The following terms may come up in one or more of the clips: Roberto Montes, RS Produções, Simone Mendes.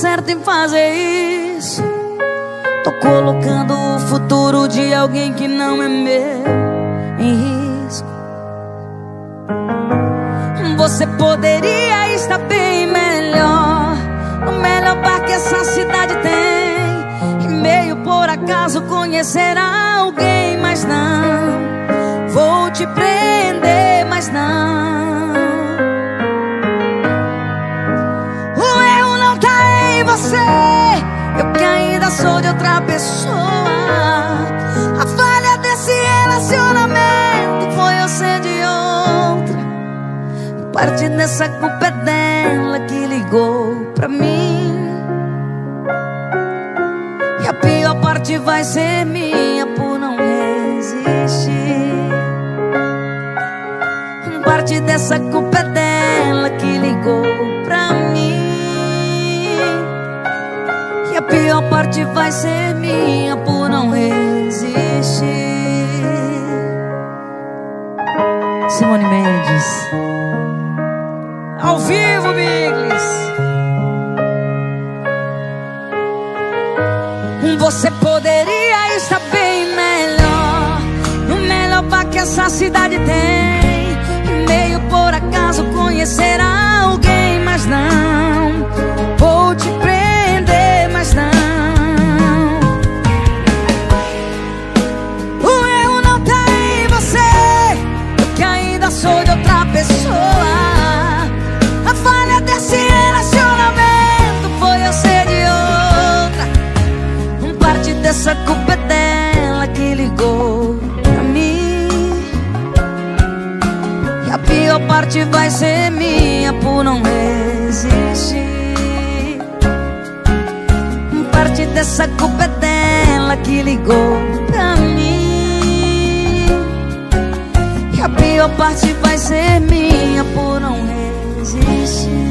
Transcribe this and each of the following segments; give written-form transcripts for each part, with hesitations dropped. certo em fazer isso. Tô colocando o futuro de alguém que não é meu em risco. Você poderia estar bem melhor, no melhor bar que essa cidade tem. E meio por acaso conhecerá alguém, mas não vou te prender, mas não. O erro não tá em você, eu que ainda sou de outra pessoa. A falha desse relacionamento foi eu ser de outra. Parte dessa culpa é dela que ligou pra mim, e a pior parte vai ser minha por não resistir. Parte dessa culpa é dela que ligou pra mim, a pior parte vai ser minha por não resistir. Simone Mendes, ao vivo, Biggs. Você poderia estar bem melhor, no melhor bar que essa cidade tem. E meio por acaso conhecerá alguém, mas não vou te prender, mas não. O erro não tá em você, eu que ainda sou de outra pessoa. A falha desse relacionamento foi eu ser de outra. Parte dessa culpa é dela que ligou pra mim, e a pior parte vai ser minha por não resistir. Parte dessa culpa é dela que ligou pra mim, e a pior parte vai ser minha por não resistir.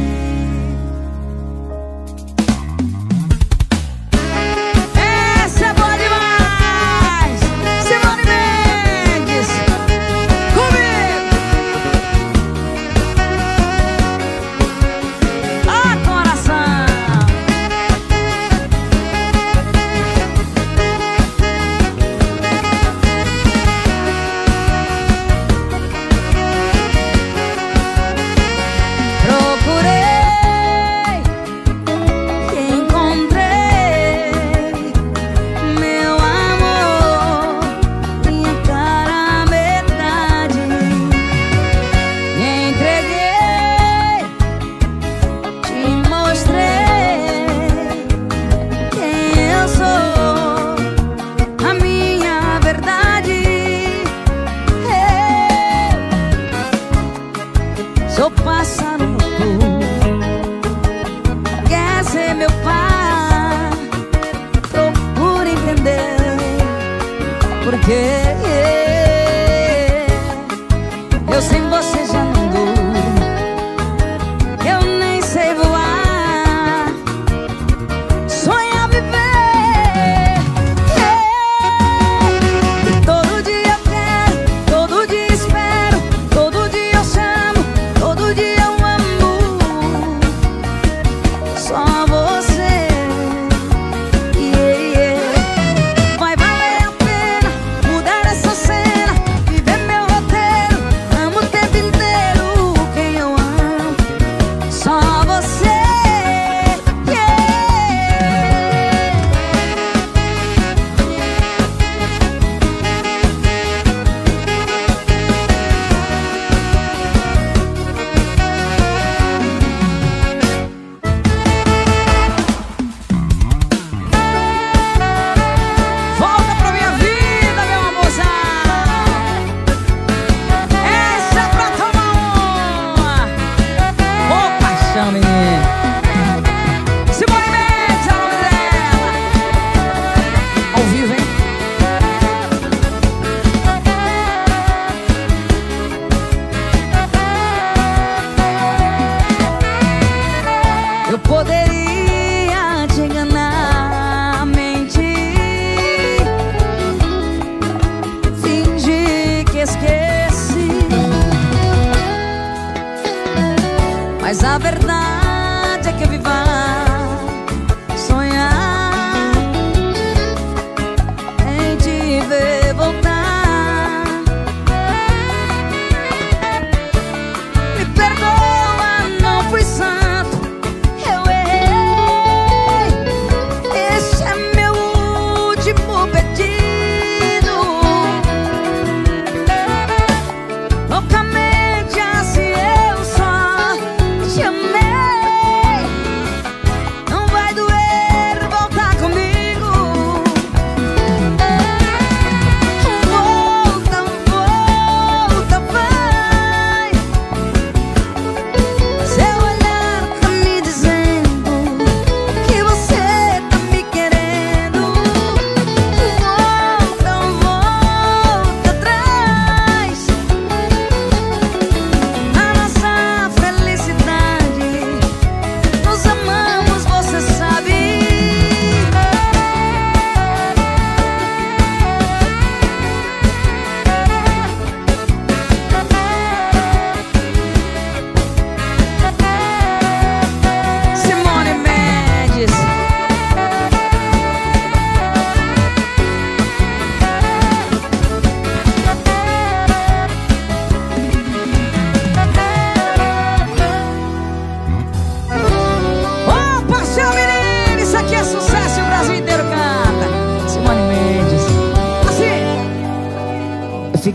Mas a verdade é que eu vivo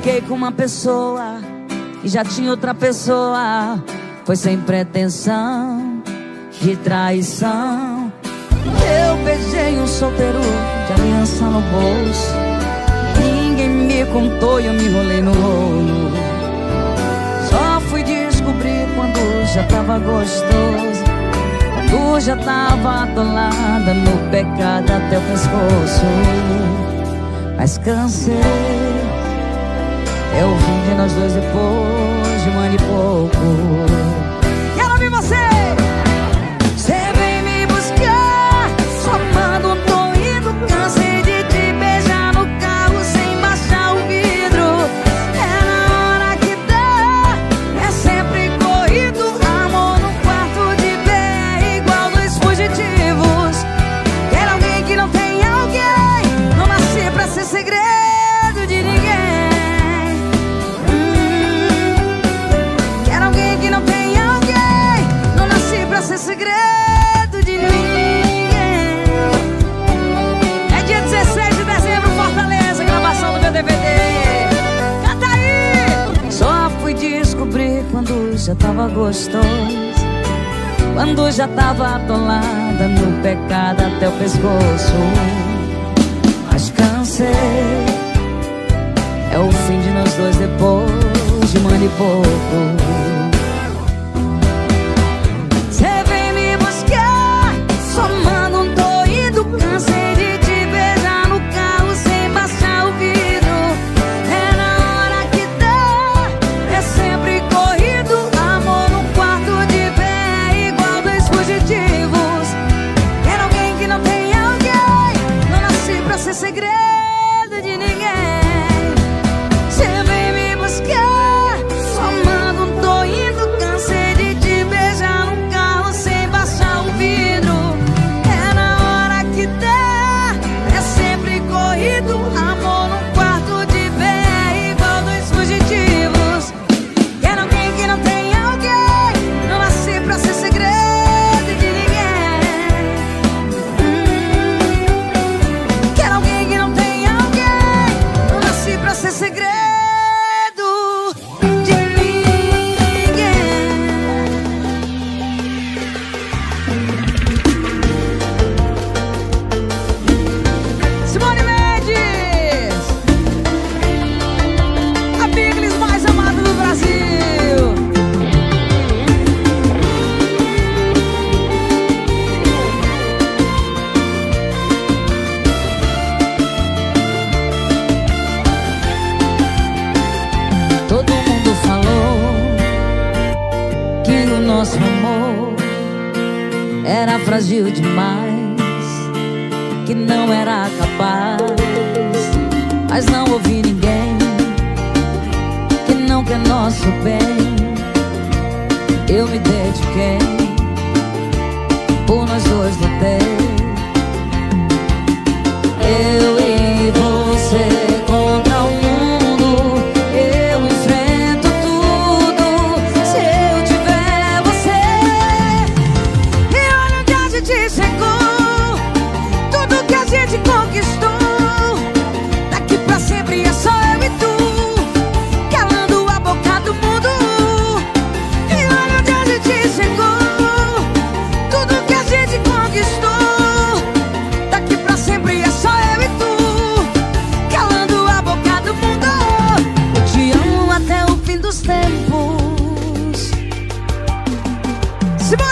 fiquei com uma pessoa e já tinha outra pessoa. Foi sem pretensão, que traição. Eu beijei um solteiro de aliança no bolso. Ninguém me contou e eu me rolei no rolo. Só fui descobrir quando já tava gostoso, quando já tava atolada no pecado até o pescoço. Mas cansei, eu vim de nós dois depois de um ano e pouco. Quando já tava gostoso, quando já tava atolada no pecado até o pescoço. Mas cansei, é o fim de nós dois depois de um ano e pouco. Segredo de ninguém. Você vem me buscar, só mando, tô indo. Cansei de te beijar no carro sem baixar o vidro. É na hora que dá, é sempre corrido. Amor no quarto de pé, igual dois fugitivos. Quero alguém que não tem alguém. Não nasci pra ser segredo. Nosso amor era frágil demais, que não era capaz. Mas não ouvi ninguém que não quer nosso bem. Eu me dediquei, por nós dois lutei. Eu e você.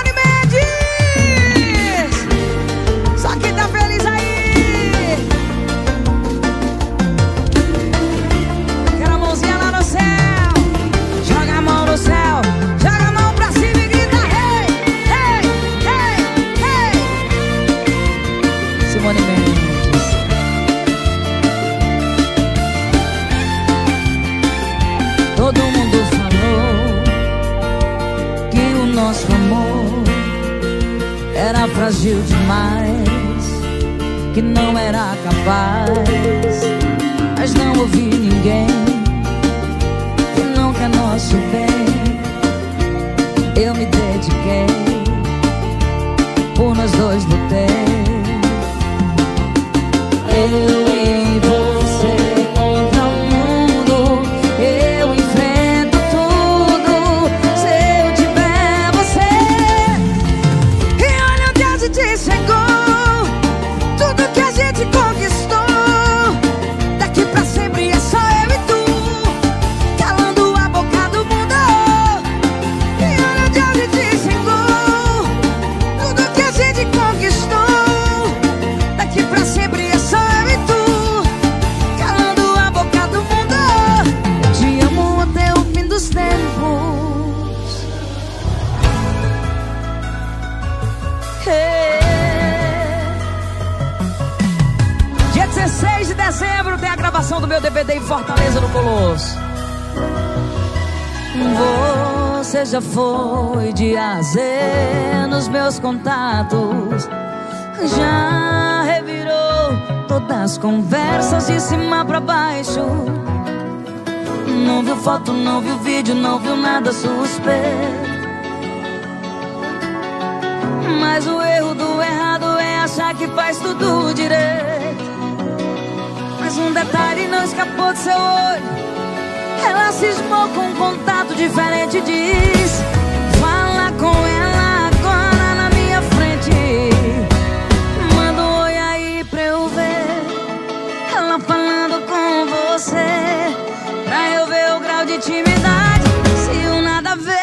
Simone Mendes, só quem tá feliz aí. Quero a mãozinha lá no céu. Joga a mão no céu, joga a mão pra cima e grita hey, hey, hey, hey. Simone Mendes. Todo mundo falou que o nosso amor era frágil demais, que não era capaz. Mas não ouvi ninguém que não quer nosso bem. Eu me dediquei, por nós dois lutei. Eu e você contra o mundo. gente chegou, tudo que a gente conquistou, daqui pra sempre é só eu e tu, calando a boca do mundo. E olha onde a gente chegou, tudo que a gente conquistou, daqui pra sempre é só eu e tu, calando a boca do mundo. Te amo até o fim dos tempos. Dia 16 de dezembro tem a gravação do meu DVD em Fortaleza, no Colosso. Você já foi de AZ nos meus contatos, já revirou todas as conversas de cima pra baixo. Não viu foto, não viu vídeo, não viu nada suspeito. Mas o erro do errado é achar que faz tudo direito. Mas um detalhe não escapou do seu olho, ela cismou com um contato diferente. Diz, fala com ela agora na minha frente, manda um oi aí pra eu ver ela falando com você, pra eu ver o grau de intimidade. Se o nada a ver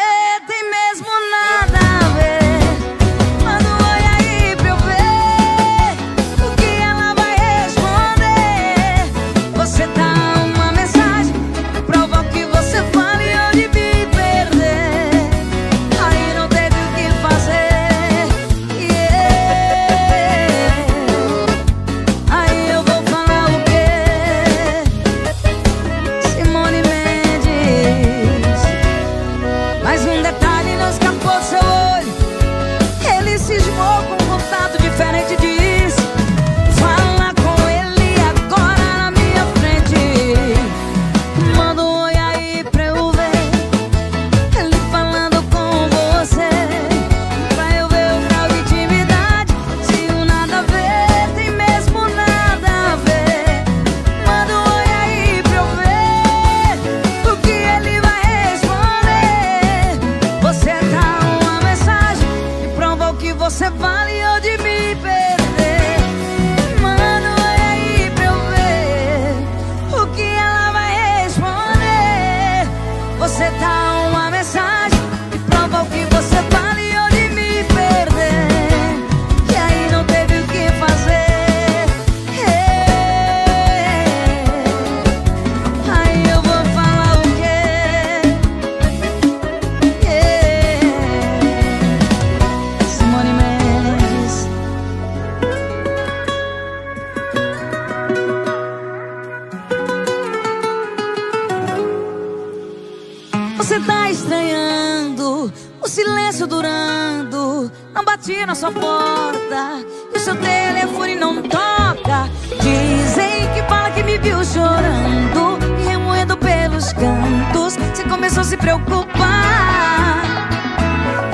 na sua porta e o seu telefone não toca. Dizem que fala que me viu chorando, remoendo pelos cantos. Você começou a se preocupar.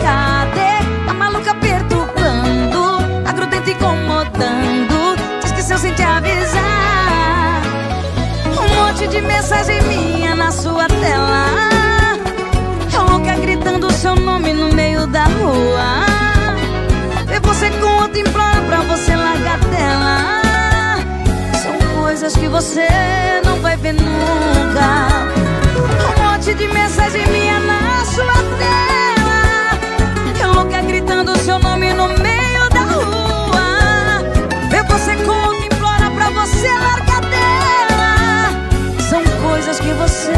Cadê a maluca perturbando, a grudenta incomodando? Te esqueceu sem te avisar. Um monte de mensagem minha na sua tela, eu louca gritando seu nome no meio da rua. Você conta e implora pra você largar dela. São coisas que você não vai ver nunca. Um monte de mensagem minha na sua tela, eu louca gritando seu nome no meio da rua. Você conta e implora pra você largar dela. São coisas que você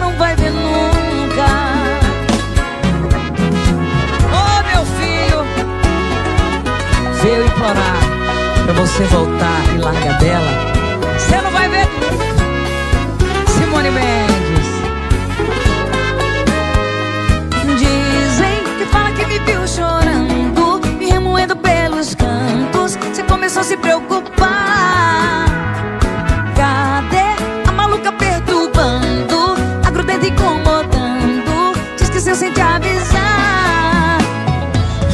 não vai ver nunca. Eu implorar pra você voltar e largar dela, você não vai ver. Simone Mendes. Dizem que fala que me viu chorando, me remoendo pelos cantos. Você começou a se preocupar. Cadê a maluca perturbando, a grudenta incomodando? Te esqueceu sem te avisar.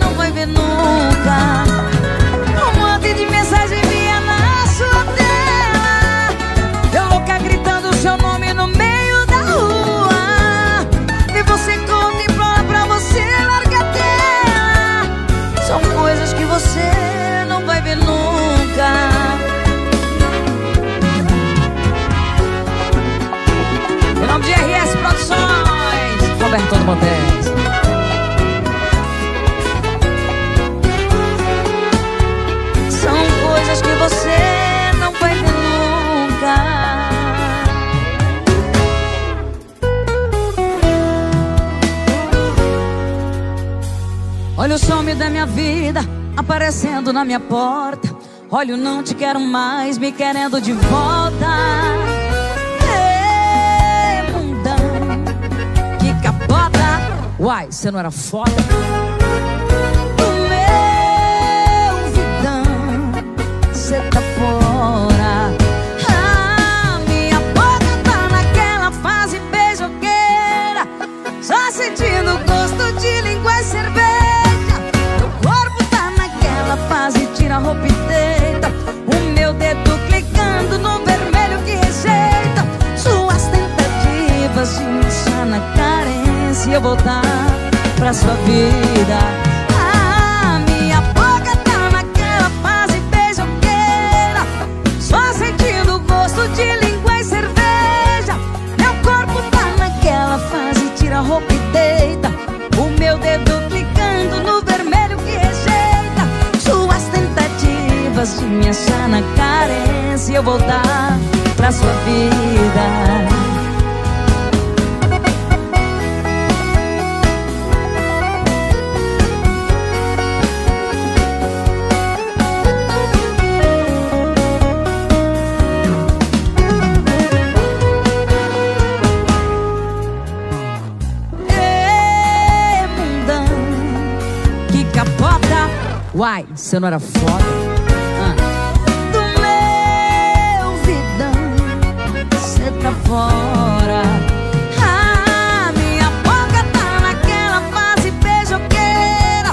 não vai ver nunca. você não vai ver nunca. Em nome de RS Produções, Roberto Montes. São coisas que você não vai ver nunca. Olha o some da minha vida aparecendo na minha porta. Olha o não te quero mais me querendo de volta. Ei, mundão, que capota. Uai, você não era foda? O meu vidão, você tá fora. Ah, minha boca tá naquela fase beijoqueira, só sentindo o gosto de língua e cerveja. Fase tira a roupa e deita, o meu dedo clicando no vermelho que rejeita. Suas tentativas de me deixar na carência, eu vou dar pra sua vida. Ah, minha boca tá naquela fase beijoqueira, só sentindo o gosto de língua e cerveja. Meu corpo tá naquela fase tira a roupa e deita, o meu dedo clicando no vermelho que rejeita. De me achar na carência, eu vou dar pra sua vida. Ei, mundão, que capota. Uai, você não era foda? Fora. Ah, minha boca tá naquela fase beijoqueira,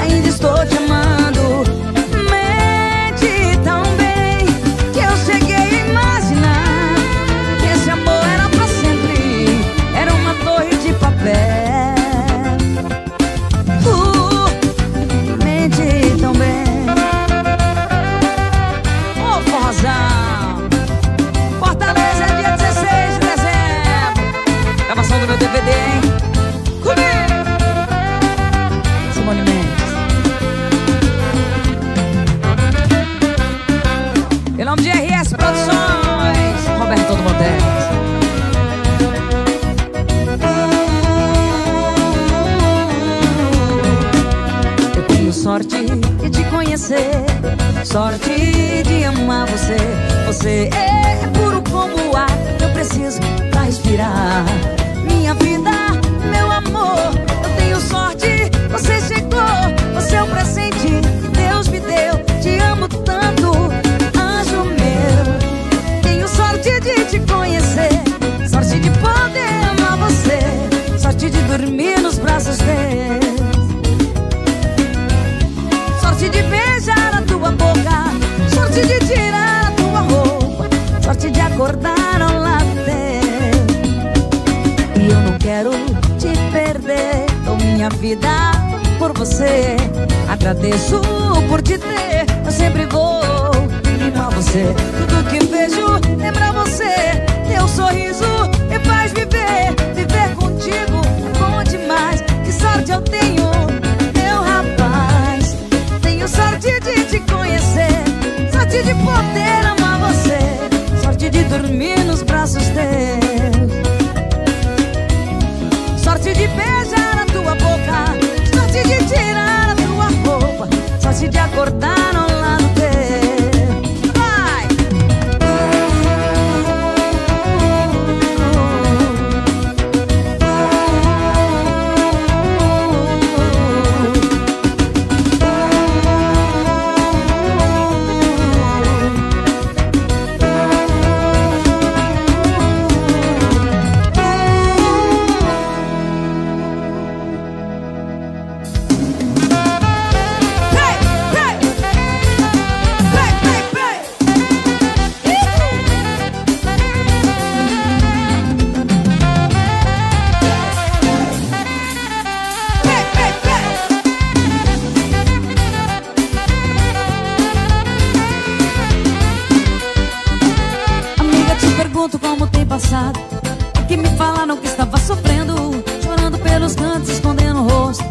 ainda estou te amando. Mente tão bem que eu cheguei a imaginar que esse amor era pra sempre, era uma torre de papel. Mente tão bem. Ô forrozão, Fortaleza, dia 16 de dezembro, gravação do meu DVD, hein? Comigo, Simone Mendes. Em nome de RS Produções, Roberto do Montes. Eu tenho sorte de te conhecer, sorte de amar você. Você é puro como o ar, eu preciso pra respirar. Minha vida, meu amor, eu tenho sorte, você chegou. Você é o presente que Deus me deu, te amo tanto. Sorte de te conhecer, sorte de poder amar você, sorte de dormir nos braços teus, sorte de beijar a tua boca, sorte de tirar a tua roupa, sorte de acordar ao lado teu. E eu não quero te perder, dou minha vida por você, agradeço por te ter, eu sempre vou amar você. Tudo que vejo lembra você, teu sorriso me faz viver, viver contigo é bom demais. Que sorte eu tenho, meu rapaz, tenho sorte de te conhecer, sorte de poder amar você, sorte de dormir nos braços teus, sorte de beijar a tua boca, sorte de tirar a tua roupa, sorte de acordar ao lado teu. Que me falaram que estava sofrendo, chorando pelos cantos, escondendo o rosto,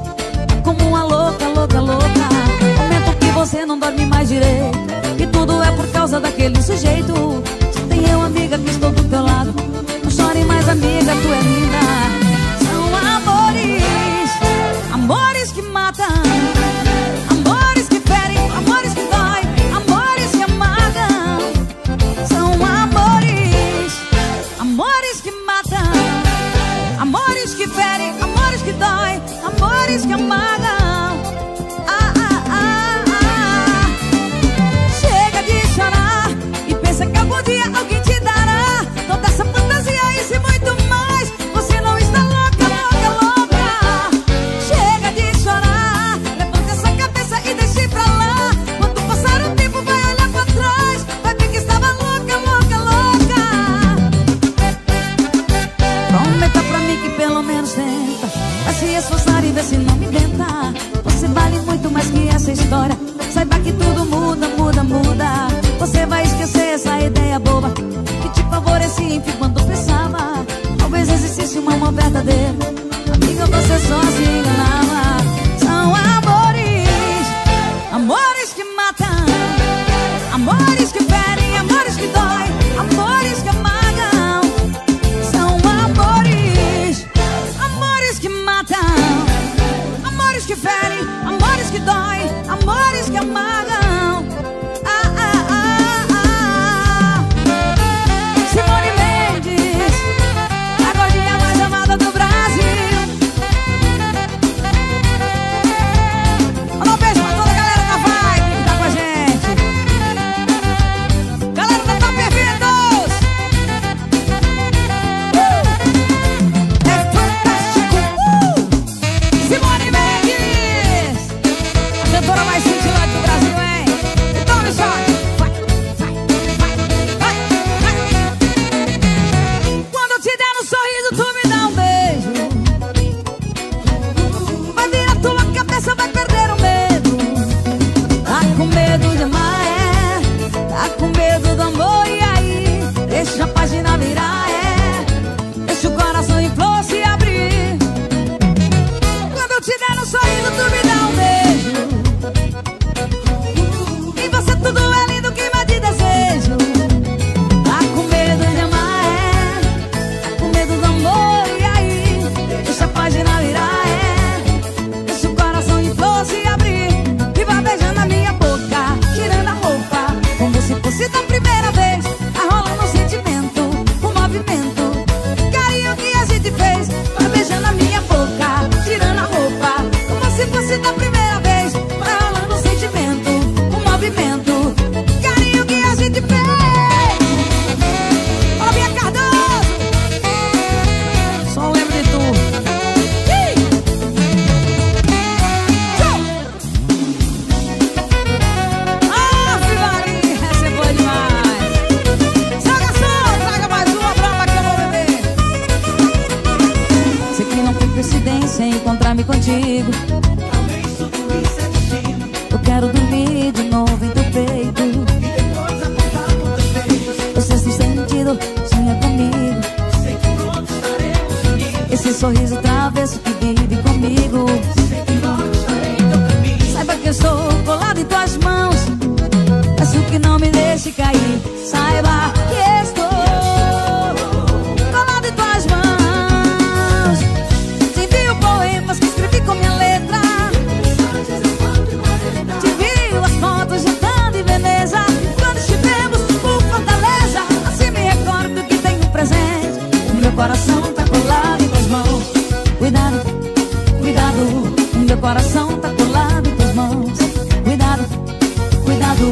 como uma louca, louca, louca. Momento que você não dorme mais direito, e tudo é por causa daquele sujeito. Só tem eu, amiga, que estou do teu lado. Não chore mais, amiga, tu é linda. São amores, amores que matam, amores que ferem, amores que doem, amores que amagam. São amores que matam, amores que ferem, amores que doem, amores que amagam. Ah, ah, ah, ah. Chega de chorar e pensa que algum dia alguém te dará toda essa fantasia e se muito mais. Você não está louca, louca, louca. Chega de chorar, levanta essa cabeça e deixe pra lá. Quando passar o tempo vai olhar pra trás, vai ver que estava louca, louca, louca. Prometa pra mim que pelo menos tenta, vai se esforçar e ver se não me inventa. Você vale muito mais que essa história, saiba que tudo muda, muda, muda. Você vai esquecer essa ideia boba que te favorecia enquanto pensava. Talvez existisse uma mão verdadeira, amiga, você só se enganava. São amores, amores que matam, amores que ferem, amores que doem, amores que amagam. São amores, amores que matam, amores que ferem, amores que doem, amores que amagam. Ah, ah, ah, ah. encontrar-me contigo. Talvez tudo isso é destino. Eu quero dormir de novo em teu peito e depois acordar com teus beijos. O sexto sentido sonha comigo. Sei que todos estaremos unidos. Esse sorriso travesso que vive comigo. Sei que nós estarei em teu caminho. Saiba que eu estou colado em tuas mãos. Peço que não me deixe cair. Saiba que estou coração tá colado em tuas mãos. Cuidado, cuidado, meu coração tá colado em tuas mãos. Cuidado, cuidado,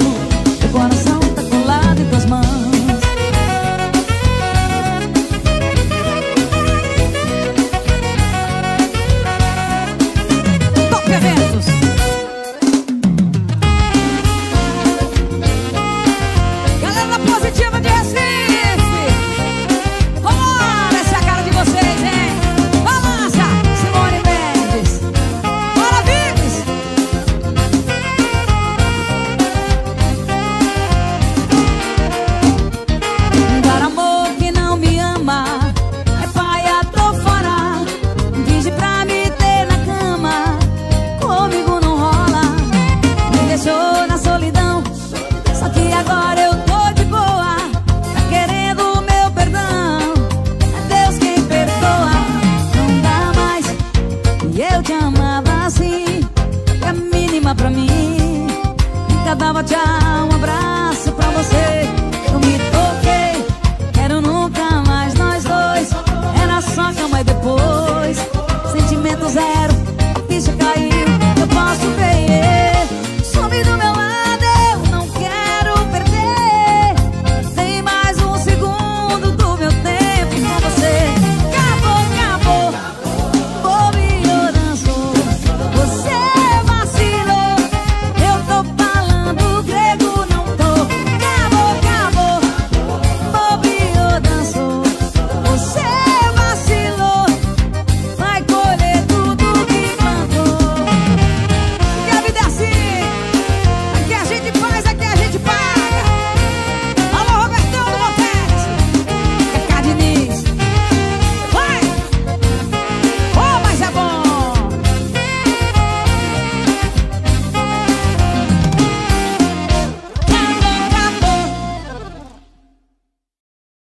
meu coração tá colado em tuas mãos. Toca eventos. Dava tchau, um abraço pra você.